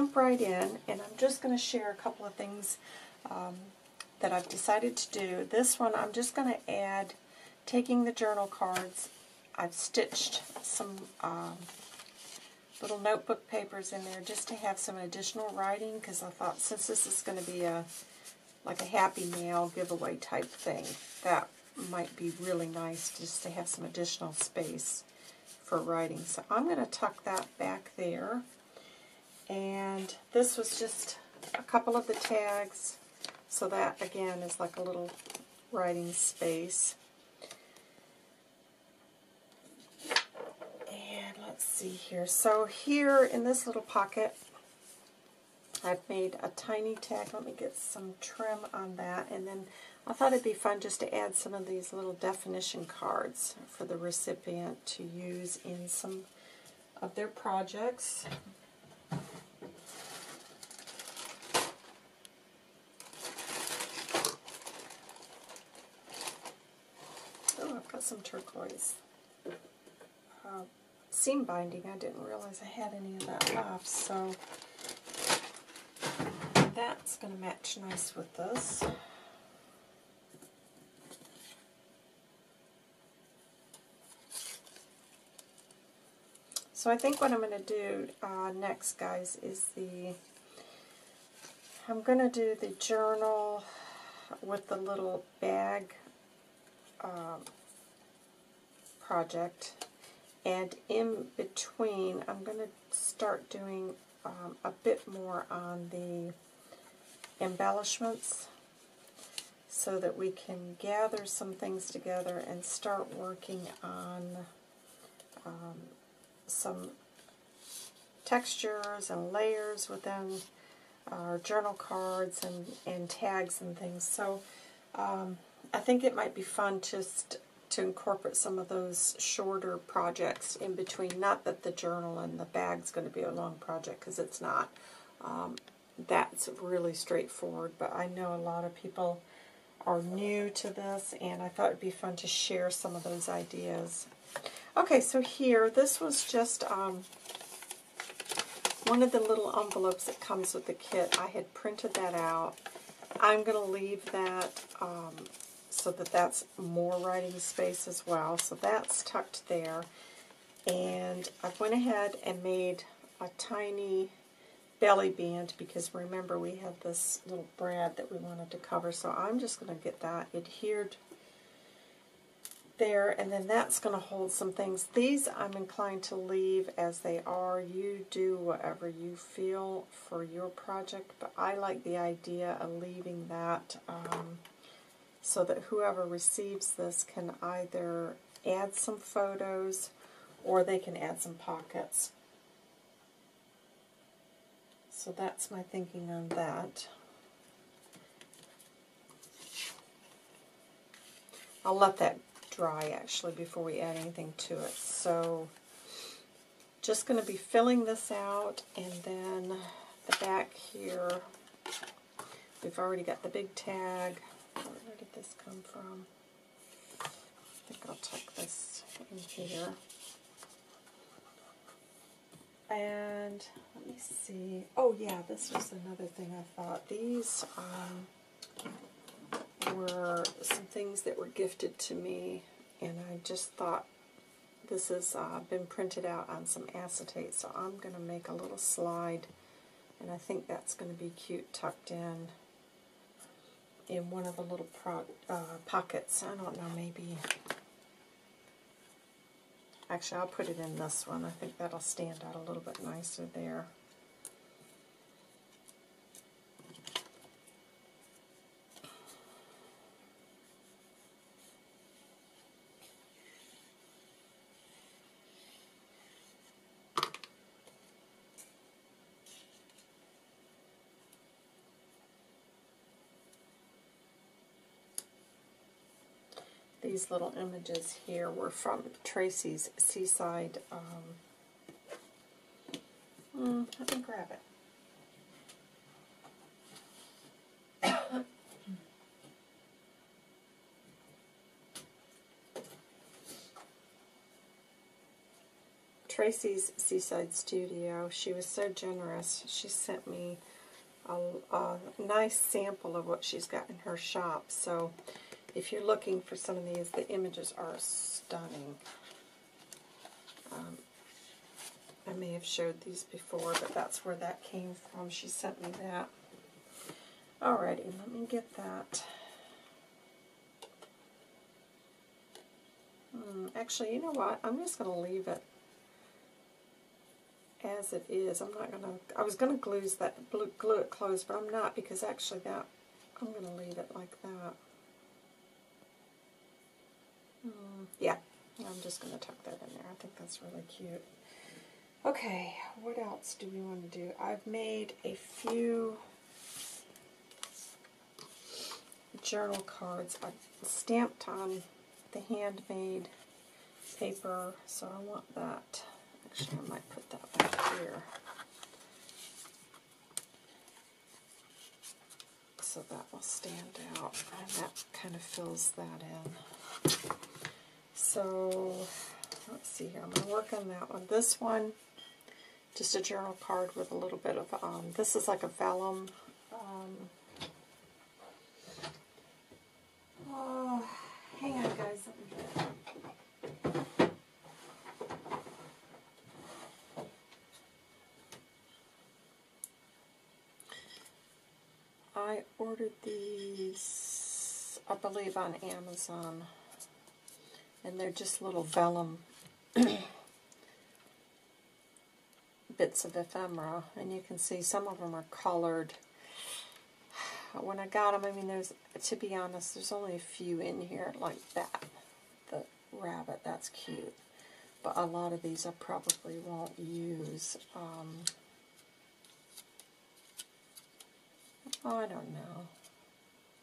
jump right in, and I'm just going to share a couple of things that I've decided to do. This one I'm just going to add, taking the journal cards, I've stitched some little notebook papers in there just to have some additional writing, because I thought since this is going to be a like a Happy Mail giveaway type thing, that might be really nice just to have some additional space for writing. So I'm going to tuck that back there. And this was just a couple of the tags, so that again is like a little writing space. And let's see here. So here in this little pocket, I've made a tiny tag. Let me get some trim on that. And then I thought it'd be fun just to add some of these little definition cards for the recipient to use in some of their projects. Oh, I've got some turquoise seam binding. I didn't realize I had any of that left, so that's going to match nice with this. So I think what I'm going to do next, guys, is I'm going to do the journal with the little bag project, and in between I'm going to start doing a bit more on the embellishments, so that we can gather some things together and start working on some textures and layers within our journal cards and tags and things. So I think it might be fun just to incorporate some of those shorter projects in between. Not that the journal and the bag's going to be a long project, because it's not. That's really straightforward, but I know a lot of people are new to this, and I thought it'd be fun to share some of those ideas. Okay, so here, this was just one of the little envelopes that comes with the kit. I had printed that out. I'm going to leave that so that that's more writing space as well. So that's tucked there. And I went ahead and made a tiny belly band, because remember we had this little brad that we wanted to cover. So I'm just going to get that adhered there, and then that's going to hold some things. These I'm inclined to leave as they are. You do whatever you feel for your project, but I like the idea of leaving that so that whoever receives this can either add some photos or they can add some pockets. So that's my thinking on that. I'll let that dry actually before we add anything to it. So just going to be filling this out, and then the back here, we've already got the big tag. Where did this come from? I think I'll tuck this in here. And let me see. Oh yeah, this was another thing I thought. These were some things that were gifted to me, and I just thought this has been printed out on some acetate, so I'm going to make a little slide, and I think that's going to be cute tucked in one of the little pockets. I don't know, maybe. Actually, I'll put it in this one. I think that'll stand out a little bit nicer there. These little images here were from Tracy's Seaside. I can grab it. Tracy's Seaside Studio. She was so generous. She sent me a nice sample of what she's got in her shop. So if you're looking for some of these, the images are stunning. I may have showed these before, but that's where that came from. She sent me that. Alrighty, let me get that. Actually, you know what? I'm just going to leave it as it is. I'm not going to, I was going to glue it closed, but I'm not, because actually that, I'm going to leave it like that. Yeah, I'm just going to tuck that in there. I think that's really cute. Okay, what else do we want to do? I've made a few journal cards. I've stamped on the handmade paper, so I want that. Actually, I might put that back here so that will stand out, and that kind of fills that in. So let's see here. I'm going to work on that one. This one, just a journal card with a little bit of this is like a vellum. Oh, hang on, guys. I ordered these, I believe, on Amazon, and they're just little vellum bits of ephemera, and you can see some of them are colored. When I got them, I mean, there's, to be honest, there's only a few in here like that. The rabbit, that's cute. But a lot of these I probably won't use. Oh, I don't know.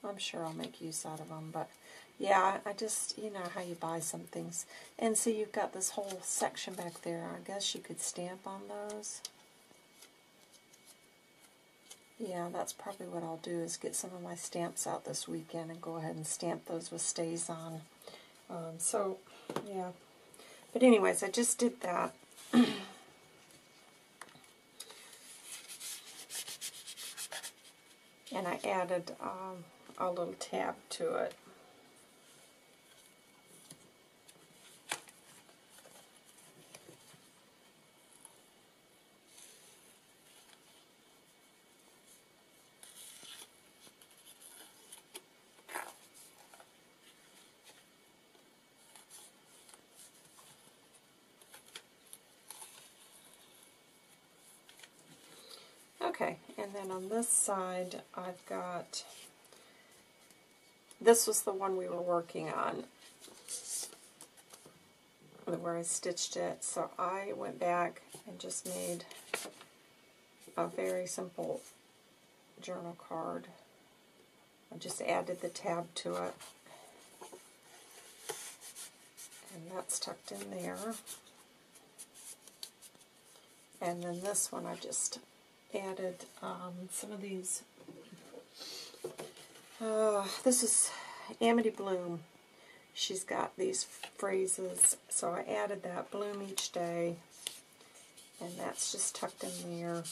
I'm sure I'll make use out of them, but yeah, I just, you know how you buy some things. And so you've got this whole section back there. I guess you could stamp on those. Yeah, that's probably what I'll do, is get some of my stamps out this weekend and go ahead and stamp those with stays on. So, yeah. But anyways, I just did that. And I added a little tab to it. Okay, and then on this side, I've got, this was the one we were working on, where I stitched it, so I went back and just made a very simple journal card. I just added the tab to it, and that's tucked in there. And then this one I just added some of these. This is Amity Bloom. She's got these phrases, so I added that, bloom each day, and that's just tucked in there.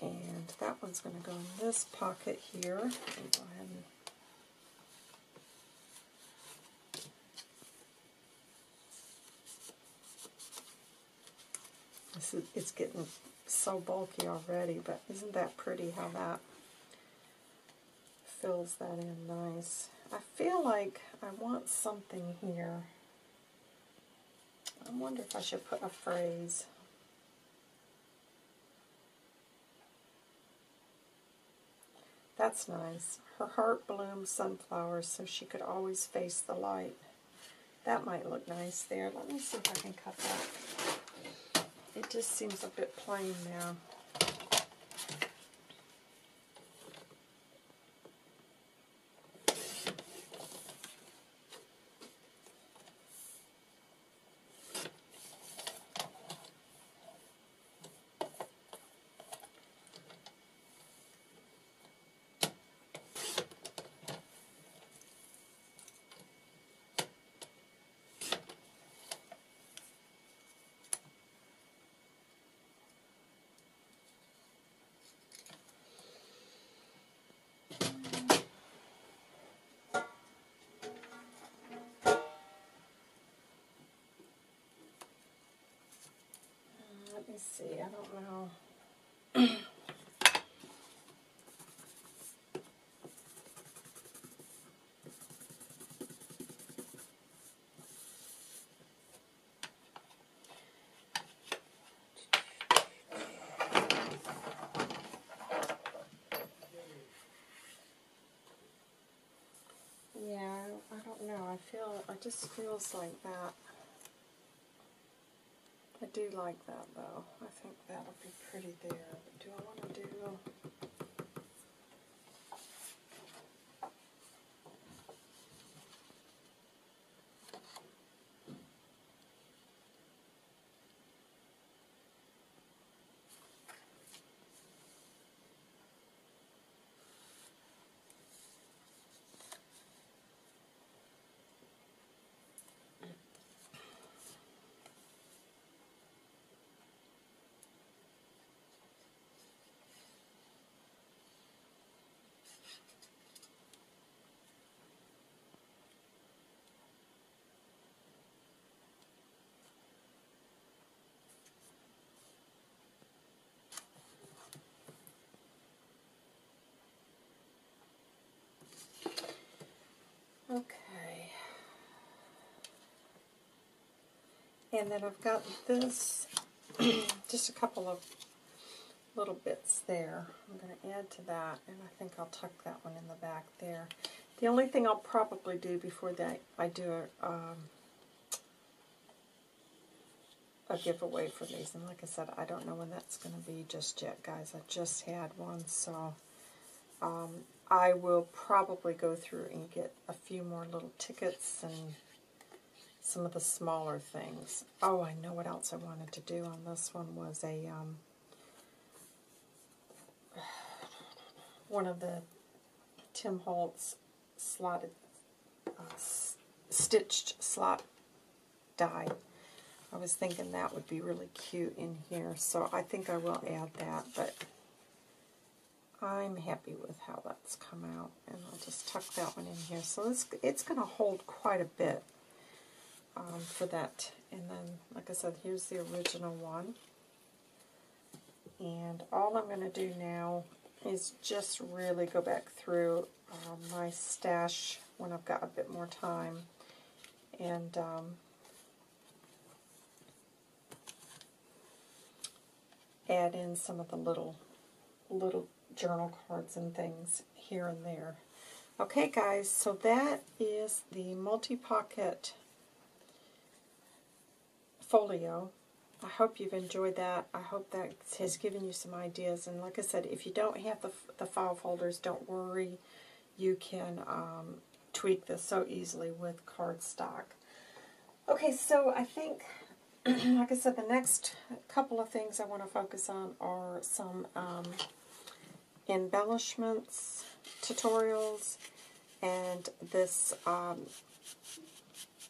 And that one's going to go in this pocket here. Let me go ahead and it's getting so bulky already, but isn't that pretty how that fills that in nice? I feel like I want something here. I wonder if I should put a phrase. That's nice. Her heart blooms sunflowers, so she could always face the light. That might look nice there. Let me see if I can cut that. It just seems a bit plain now. me see, I don't know. It just feels like that. I do like that though. I think that'll be pretty there. But do I want to do... Okay, and then I've got this, just a couple of little bits there. I'm going to add to that, and I think I'll tuck that one in the back there. The only thing I'll probably do before that, I do a giveaway for these, and like I said, I don't know when that's going to be just yet, guys. I just had one, so... I will probably go through and get a few more little tickets and some of the smaller things. Oh, I know what else I wanted to do on this one was a, one of the Tim Holtz slotted, stitched slot die. I was thinking that would be really cute in here, so I think I will add that, but... I'm happy with how that's come out, and I'll just tuck that one in here. So it's going to hold quite a bit for that. And then, like I said, here's the original one. And all I'm going to do now is just really go back through my stash when I've got a bit more time. And add in some of the little journal cards and things here and there. Okay guys, so that is the multi-pocket folio. I hope you've enjoyed that. I hope that has given you some ideas, and like I said, if you don't have the file folders, don't worry. You can tweak this so easily with cardstock. Okay, so I think, like I said, the next couple of things I want to focus on are some embellishments, tutorials, and this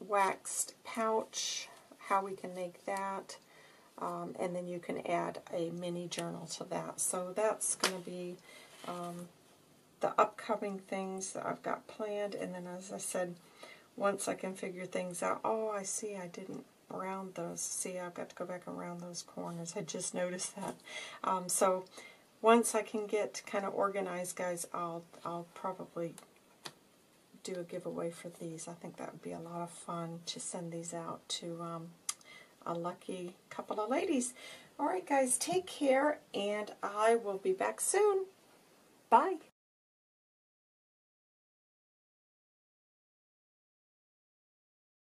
waxed pouch, how we can make that, and then you can add a mini journal to that. So that's going to be the upcoming things that I've got planned, and then as I said, once I can figure things out, oh, I see, I didn't round those. See, I've got to go back and round those corners. I just noticed that. So once I can get kind of organized, guys, I'll probably do a giveaway for these. I think that would be a lot of fun to send these out to a lucky couple of ladies. All right, guys, take care, and I will be back soon. Bye.